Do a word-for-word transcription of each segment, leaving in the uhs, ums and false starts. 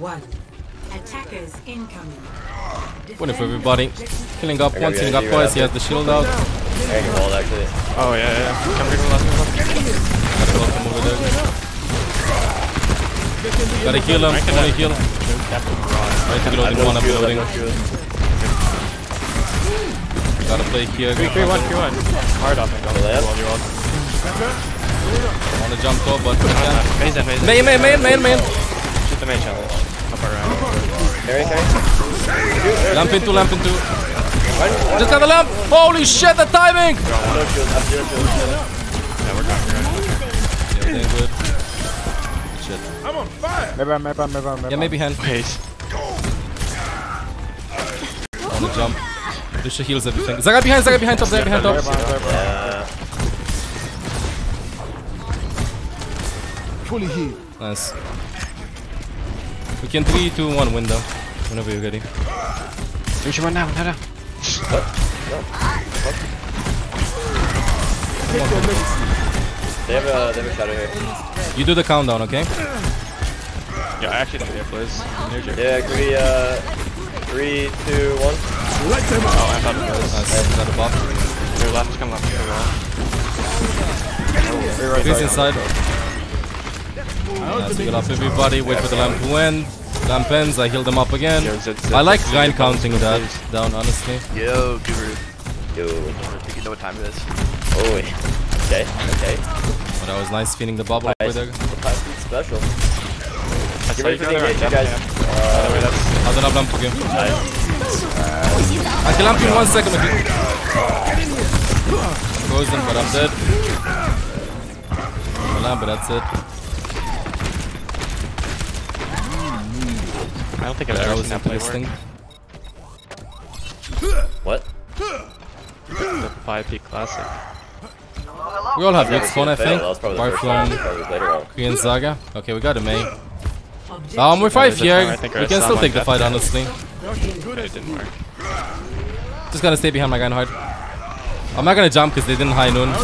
one. Attackers incoming. What if everybody killing up one, killing up twice? He has the shield out. I can wall actually. Oh yeah, yeah. Can we move over there? Gotta kill him. Gotta kill him. I need to reload in one. I'm reloading. Gotta play here. three, three, one, three, one. Hard up and go left. Wanna jump top, but can't. Main, main, main, main, main. Shoot the main challenge. Carry, carry. Lamp into, lamp into. Just got the lamp! Holy shit, the timing! I'm on fire! Maybe, maybe, maybe, maybe. Yeah, maybe hand. Wait. On the jump. Dusha heals everything. Zaga behind, Zaga behind top, Zaga behind top. Yeah. Fully healed. Nice. We can three, two, one window. Whenever you're ready. Reach one now, now, now. What? No. What? Come on. They have a, they have a shadow here. You do the countdown, okay? Yeah, I actually don't have place. Yeah, can we, uh, three, two, one. Oh, I thought it was. Nice, another buff. Your left, come left. Come left. He's inside. Yeah, so you'll have everybody, wait for the lamp to end. Lamp ends, I heal them up again. I like grind counting that down, honestly. Yo, Guru. Yo, you know what time it is. Oh, wait. Okay, okay. But that was nice feeling the bubble over there. Special. I can wait for the engage, you guys. I don't have lamp again. I can lamp in one second. Frozen, but I'm dead. The lamp, but that's it. I don't think I've ever seen that play work. What? The five P classic. We all have good spawn, I think. Apart from Queen Saga. Okay, we got a May. Um, we're five here. We can still take the fight, honestly. It didn't work. Just gonna stay behind my guy and hide. I'm not gonna jump because they didn't high noon. You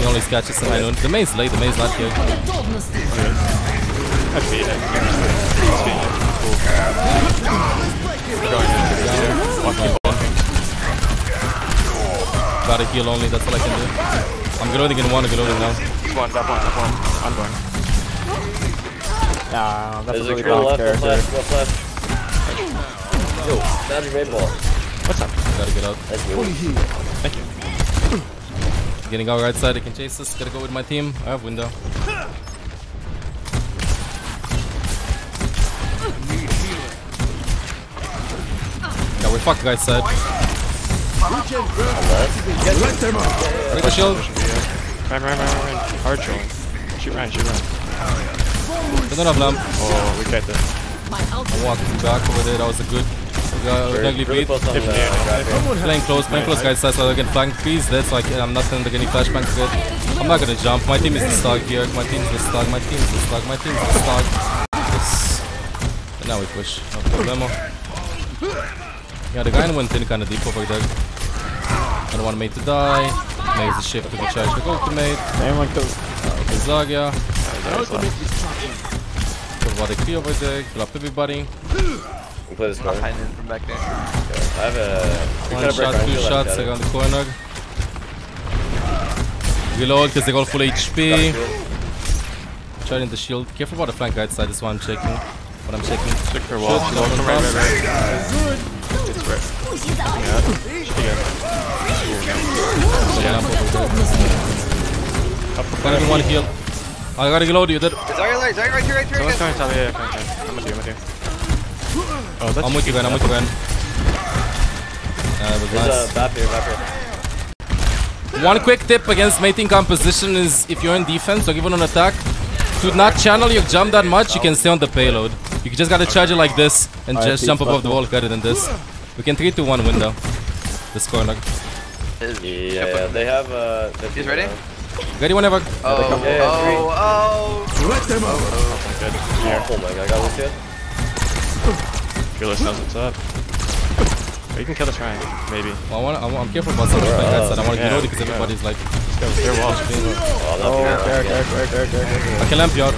can only catch us in high noon. The May's late, the May's not here. I beat it. Gotta heal only, that's all I can do. I'm reloading in one, I'm reloading now. One, that one, that one. I'm going. Nah, that's a really bad character. Left, left, left. Yo, magic raid ball. What's up? Gotta get out. Thank you. Getting out right side, I can chase this. Gotta go with my team. I have window. We fucked guys side. Break the shield. Run, run, run, run. Hard trolling. Shoot Ryan, shoot Ryan. They don't have lamp. Oh, we got that. I'm walking back over there. That was a good, uh, ugly beat. Playing close, playing close guys side so I can flank. Please, that's like I'm not gonna get any flashbangs yet. I'm not gonna jump. My team is stuck here. My team is stuck. My team is stuck. My team is stuck. Yes. And now we push. No problemo. Yeah, the guy went in kind of deep over there. I don't want mate to die. Makes the shift to the charge the ultimate. Anyone kill? Okay, Zaga. Robotic P over there. Kill up everybody. We play this corner. I have a... One shot, two shots around the corner. Reload because they got full H P. Charging the shield. Careful about the flank guide side, this one I'm checking. But I'm checking. Check her wall. It's right. Yeah. One heal. I gotta reload you, dude. Zarya right here, right here, right here. I'm with you, I'm with you. Oh, that's I'm with you, Ben, I'm with you, Ben. Uh, nice. uh, bap here, bap here. One quick tip against mating composition is if you're in defense or even on attack, do not channel your jump that much, you can stay on the payload. You just gotta charge it like this and just jump above the wall better than this. We can three to one window. This corner. Yeah, yeah, they have uh he's ready? Ready whenever. Oh, oh, oh. Let them out. Oh my god, I got this kid. Fearless knows what's up. Or you can kill the shrine, maybe. Well, I wanna, I wanna, I'm careful about something like that, so I wanna get out because everybody's like... Oh, Derek, Derek, Derek, Derek, Derek. I can lamp you out.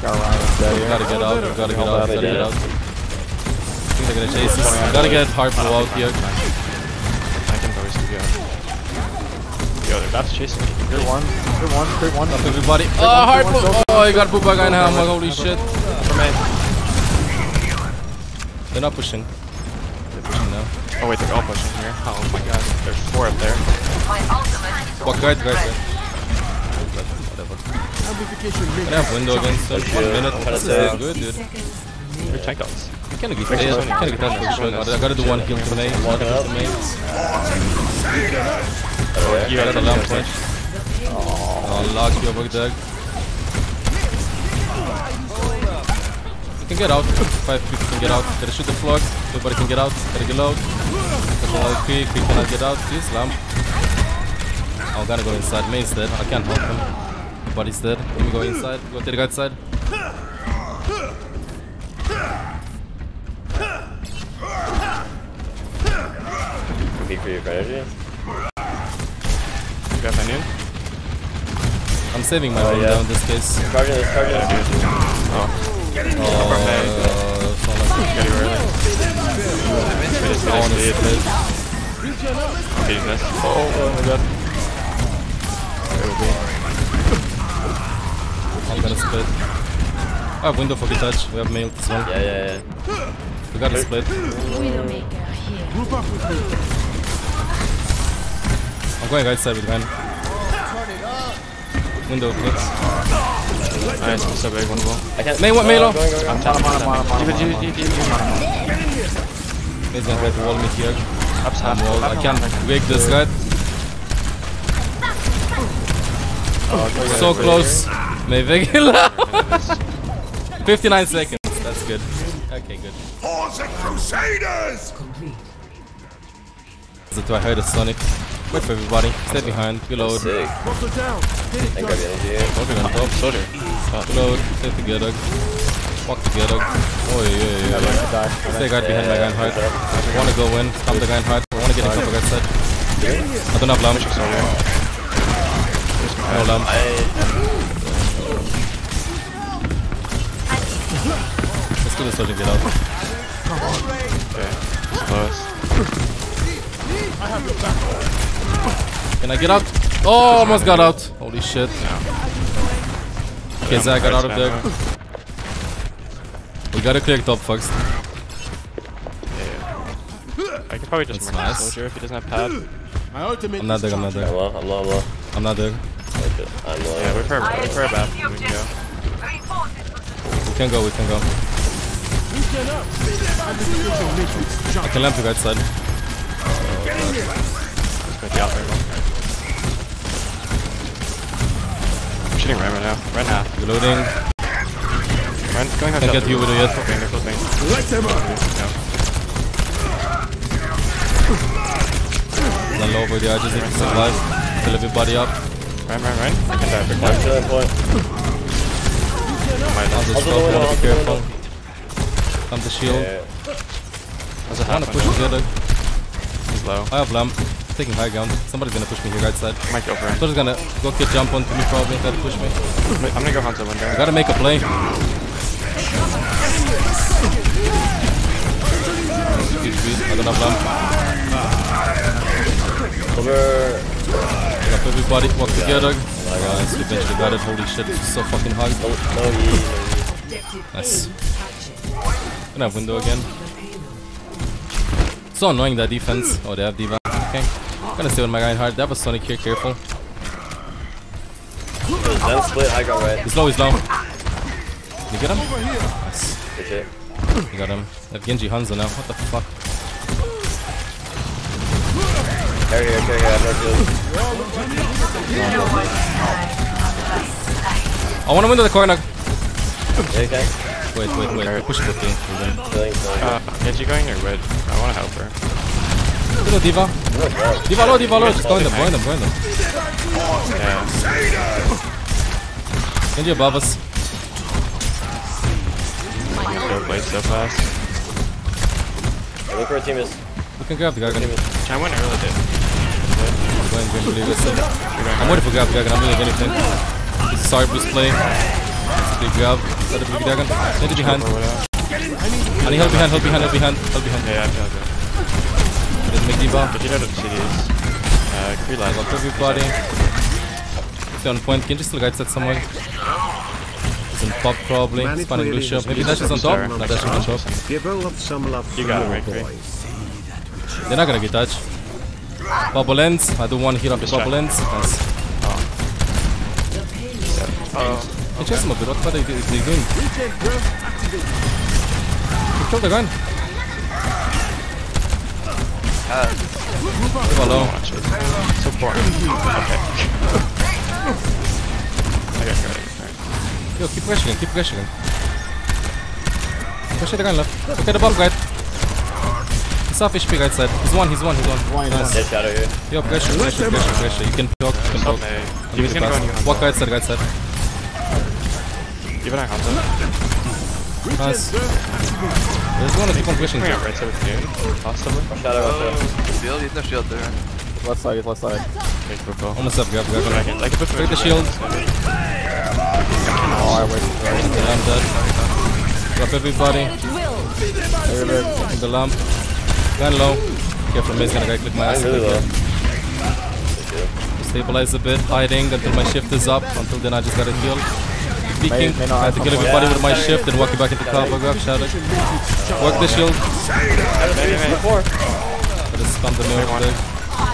Got Ryan. We've got to get out. We've got to get out. We've got to get out. I think they're going to chase us. We've got to get Harp out here. I can always do that. Yo, they're about to chase me. Clear one. Clear one. Clear one. Up everybody. Oh, Harp. Oh, you got Booba guy now. Holy shit. They're not pushing. They're pushing now. Oh, wait, they're all pushing here. Oh my god. There's four up there. What guys, guys? Can I have window against them? One minute. That's good, dude. They're tank outs. I can't get there. I can't get there. I gotta do one kill to me. One kill to me. You got a lamp punch. Oh, lock your bug dog. You can get out. Five people can get out. Gotta shoot the flock. Nobody can get out. Gotta get out. Gotta get out. Cannot get out. Please, lamp. I gotta go inside. Main's dead. I can't help him. Everybody's dead. Let me go inside. Go to the guard side. Be for your energy. You got my new? I'm saving my own uh, yeah. down in this case. Target this, target this. Oh. Get in here. Oh, my god. I'm gonna split. I have window for the touch. We have mail as well. Yeah, yeah, yeah. We gotta split. I'm going right side with Van. Window clicks. Nice, I'm so big. One ball. I can't. Mail, what? Mail off. I'm telling him. He's gonna try to wall me here. I'm walled. I can't wake this guy. So close. Maybe fifty-nine seconds. That's good. Okay, good. For the Crusaders! Do I heard a Sonic? Wait for everybody. Stay behind. Reload. Sick. I got the idea. Walking on top. Shoulder. Reload. Stay together. Walk together. Oh yeah, yeah, yeah. Stay guard behind my guy in heart. I wanna go in. Stop the guy in heart. I wanna get in cover guard set. I don't have lamps. No lamp. Let's do this, let me get out. Okay, close. Can I get out? Oh, almost got out. Holy shit. Yeah. Okay, Zach got out of there. We gotta clear top first. Yeah. I can probably just murder nice. Soldier if he doesn't have pad. I'm not there, I'm not there. I'm low, I'm low, I'm low. I'm not there. I'm low. Yeah, we're for a bath. We can go. We can go, we can go. I can lamp you guys side. I'm shooting Ren right now. Ren half. Reloading. Ren's going half. Can't get you with it yet. Okay, they're closing. Run low over the edges, need to survive. Fill everybody up. Ren, Ren, Ren. I can die for that. I'll be careful. I'm the shield. Yeah. I'm trying to push him together. He's low. I have lamp. I'm taking high ground. Somebody's gonna push me here right side. Might go for him. Somebody's gonna go get jump onto me probably. Try to push me. I'm gonna go hunt someone. I gotta make a play. I don't have lamp. Over. Up everybody, walk together. Nice, we eventually got it. Holy shit, it's so fucking hard. Nice. Gonna have window again. So annoying that defense. Oh, they have D-Van. Okay. Gonna stay with my guy in hard. They have a Sonic here, careful. That split, I got red. He's low, he's low. Did you get him? Nice. You got him. They have Genji Hanzo now. What the fuck? Here, here, here, here, I want to win to the corner. Okay. Wait, wait, wait. Okay. Push it with me. Uh, is she going or red? I want to help her. Little Diva. Diva low, Diva low. Just go in them, go in them, go in them. Yeah. Genji above us. Go play so fast. Look where our team is. We can grab the Gargan. I went early, dude. I'm going to believe this. I'm waiting for grab the Gargan. I'm really anything. This is Sarbu's play. Actually, we have a big dragon. Send it behind. Ali, help behind, help behind, help behind, help behind. Yeah, I'm behind. Let's make the bar. But you know what the shit is. Uh, green line. Lots of you party. Stay on point. Kenji still guides at someone. It's in pop probably. Span and blue shop. Maybe Dash is on top. No, Dash is on top. You got it, right, Greg? They're not gonna get touched. Bubble ends. I do one hit off the bubble ends. Nice. I just smoked it, what are they doing? He killed the gun! Uh, Hello. So boring. Okay. Okay, okay, okay. Yo, keep rushing, keep rushing. Push the gun left. Okay, the bomb guy. He's off H P right side. He's one, he's one, he's one. Nice. Yes, out of here. Yo, pressure, pressure, pressure, pressure. You can block, you can block. He's gonna go. Walk right side, right side. Give it a hunter. Nice. There's one of the completion here. Right side with you. Last side with you. There's no shield there. Left side, left side. Almost up, grab, grab. Take the shield. Oh, I waited. I'm dead. Drop everybody. Everybody. The lamp. Gun low. Careful, Maze gonna right click my ass. Really low. Stabilize a bit. Hiding until my shift is up. Until then, I just gotta heal. Peeking. May, may I had to kill everybody yeah. with my shift, then walk you back into cover, grab Shadow. Work the shield. I just spammed the mirror there. I'm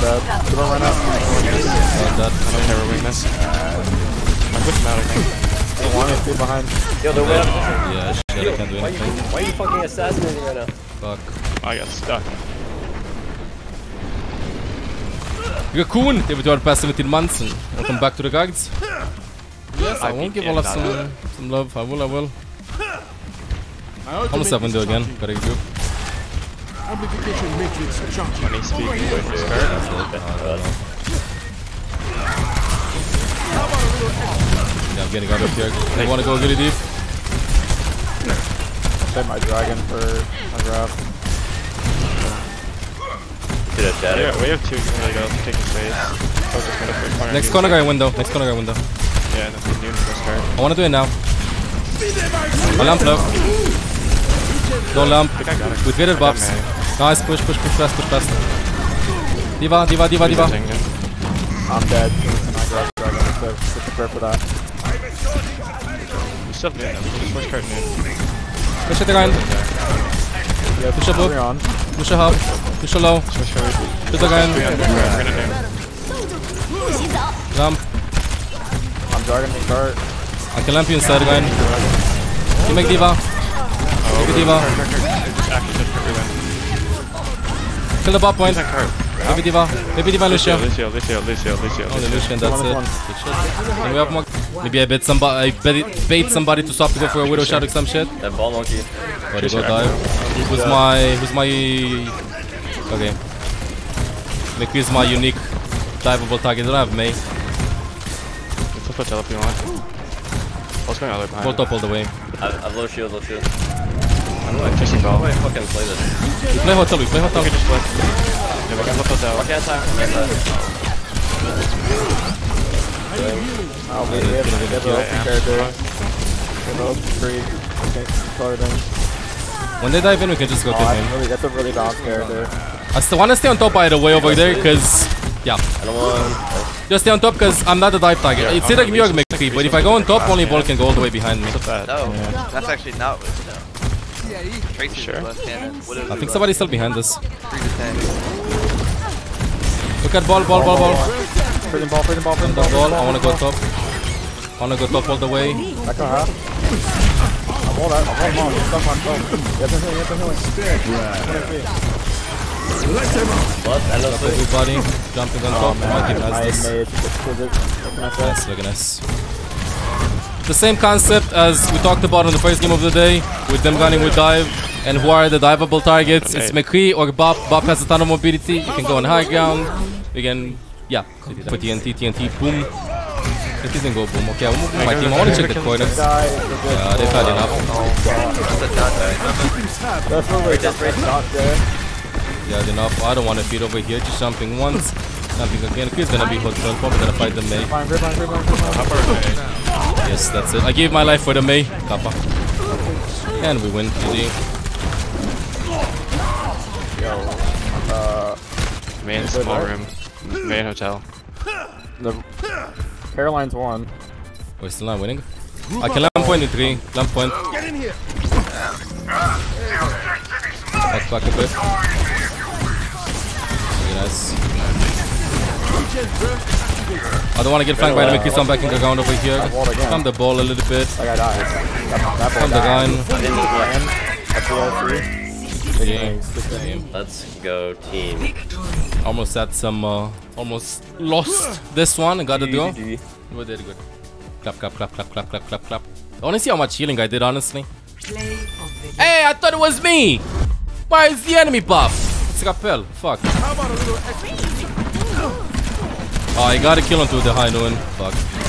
dead. Did I run out? I'm dead. I don't never weakness. I'm pushing out, I think. One is behind. Yo, they're way up. Yeah, shit, I can't do anything. Why are you fucking assassinating right now? Fuck. I got stuck. Raccoon! David, you are past seventeen months and welcome back to the guards. Yes, I, I won't give all of some, uh, some love. I will, I will. I almost have window again. Gotta go. Money speaking with this card. Yeah, I'm getting out of here. They want to go really deep. I'll save my dragon for my grab. Yeah, we have two really go taking space. Next corner guy window. Next corner guy window. Yeah, that's the new start. I wanna do it now. I lamp low. Don't lamp. With weighted buffs. Nice, push, push, push fast, push fast. Diva, Diva, Diva, Diva. I'm dead. I grab the dragon. So just prepare for that. Push up mid. Push card mid. Push at the ground. Yeah, push up low. Push up. Push low. Push the ground. Lamp. Dragon and guard. I can lamp you inside again. You make Diva. Oh, make a Diva. Kill the bot point. Maybe Diva. Maybe Diva Lucio. Lucio, Lucio, Lucio, Lucio. Only Lucian, that's it. Good shit. Can we have more? Maybe I bait somebody, I bait, bait somebody to swap to go for a Widow Shadow or some shit. That ball monkey. Where did you go dive? Who's my... Who's my... Okay. Make use my unique diveable target. I don't have May. What's going on behind? Both up all the way. I have low shield, low shield. I'm not chasing ball. Why fucking play this? We play hotel, we play hotel. We can just play. Yeah, we can look hotel. Why can't I? I'll be here. I'll be here. I'll be here. When they dive in, we can just go to him. That's a really long character. I still want to stay on top, by the way, over there, because... Yeah. I don't want... Just stay on top because I'm not a dive target. Yeah, it's either New York McPhee, but if I go on top, only ball can go all the way behind me. No, yeah. That's actually not what no. it's sure. I think somebody's still behind us. Look at ball, ball, ball, ball. Freaking ball, freaking ball, freaking ball. I wanna go top. I wanna go top all the way. I can have. I'm all out. I'm all out. Come on, come on. Get the hill, get the hill. Stick. But I love everybody jumping on top. Oh, Monkey has this. Look at us. The same concept as we talked about in the first game of the day with them gunning with dive and who are the diveable targets. Okay. It's McCree or Bop. Bop has a ton of mobility. You can go on high ground. You can, yeah, put T N T, T N T, boom. It doesn't go boom. Okay, I'll move my team. I want to check the corners. Yeah, they've had enough. Definitely just not there. Yeah, enough. I don't want to feed over here. Just jumping once, jumping again. He's gonna be hooked. Probably gonna fight the May. Yes, Yes, that's it. I gave my life for the Mei. Kappa. And we win. Easy. Yo. Uh, main small room. Main hotel. The Caroline's won. We're still not winning? I can lamp point in three. Lamp point. Get in here! Back, back a bit. Okay, nice. I don't want to get flanked by enemy. Please come back in the ground over here. Come the ball a little bit. Like I died. Come the gun. That's let's go team. Almost had some, uh, almost lost this one. Got the duo. We did good. Clap, clap, clap, clap, clap, clap, clap, clap. I want to see how much healing I did, honestly. Hey, I thought it was me! Why is the enemy buff? It's Rappel. Fuck. Oh, I gotta kill him through the high noon. Fuck.